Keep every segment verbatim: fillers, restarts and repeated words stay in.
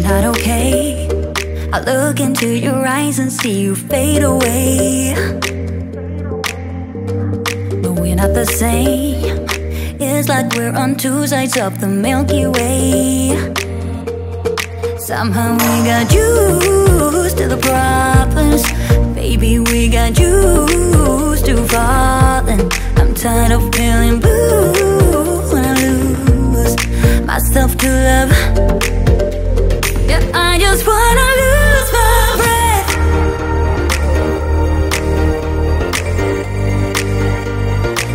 you're not okay. I look into your eyes and see you fade away. But we're not the same. It's like we're on two sides of the Milky Way. Somehow we got used to the problems. Baby, we got used to falling. I'm tired of feeling blue when I lose myself to love. Yeah, I just wanna lose my breath.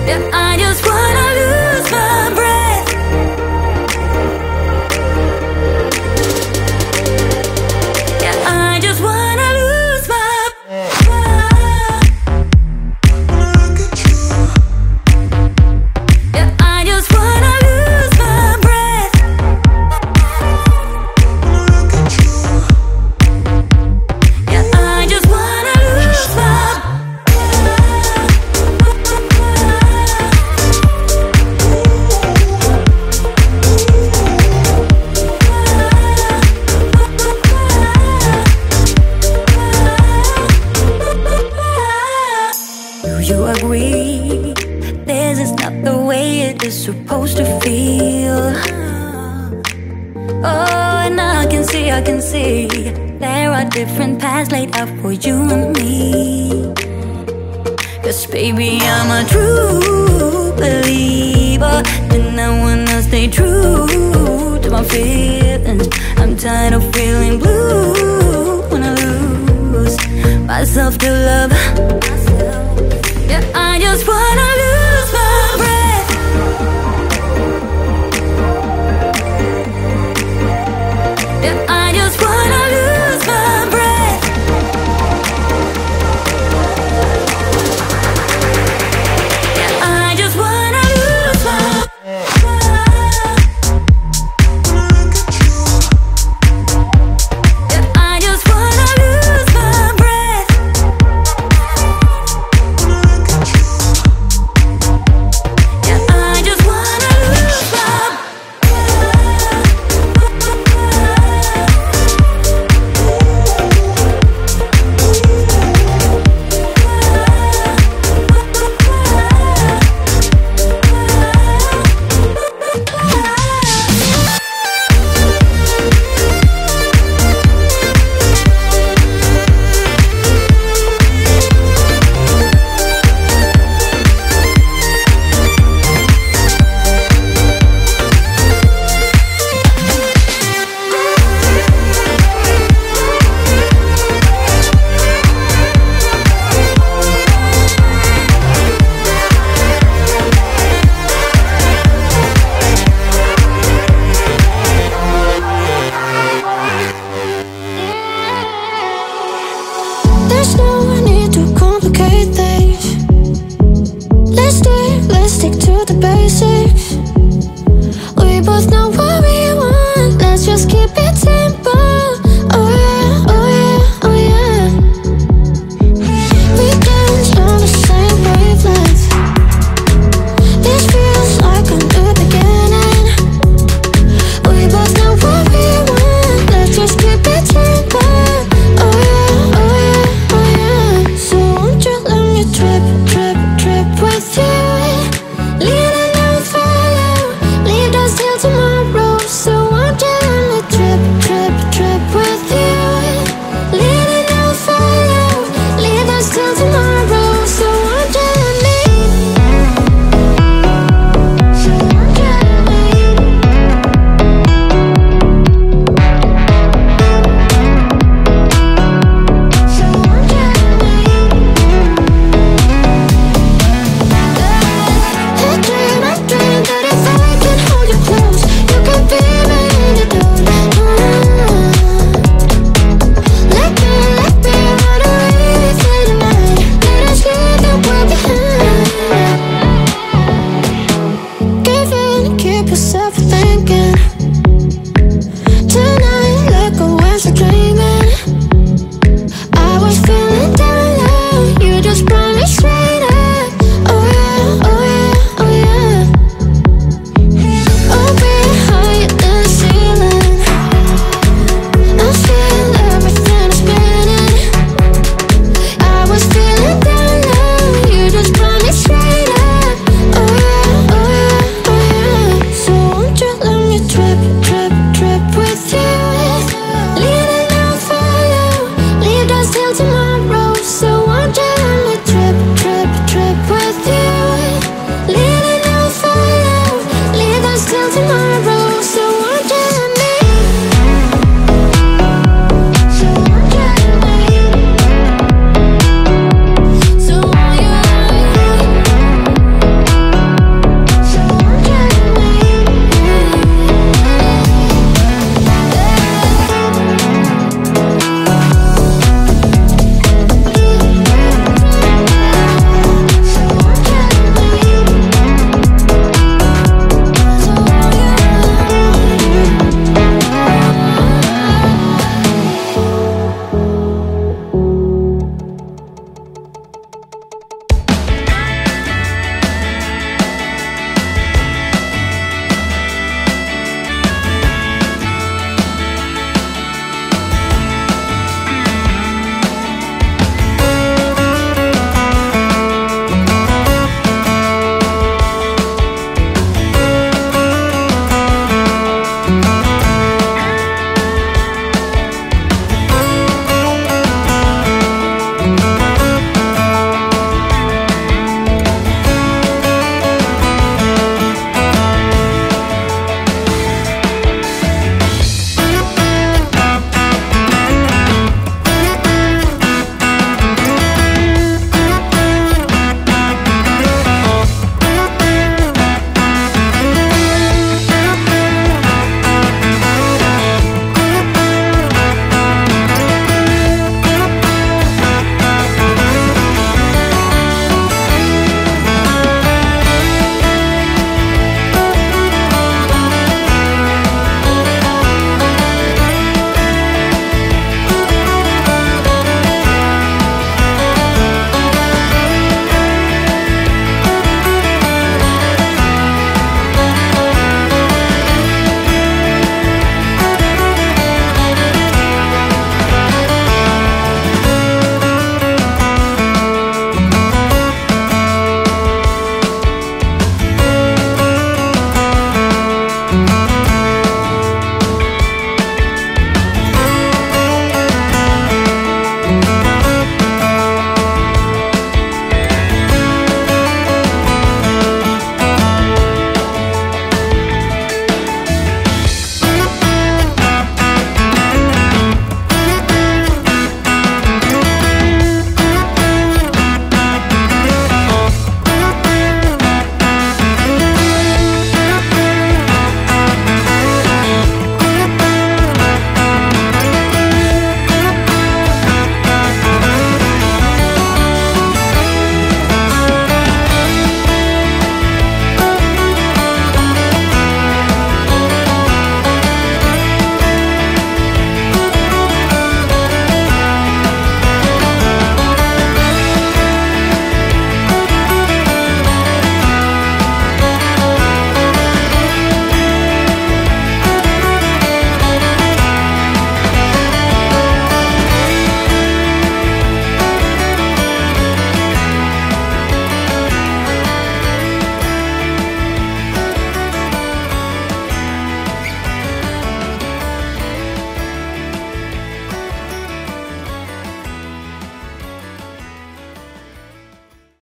Yeah, I just wanna lose my breath. Of the love.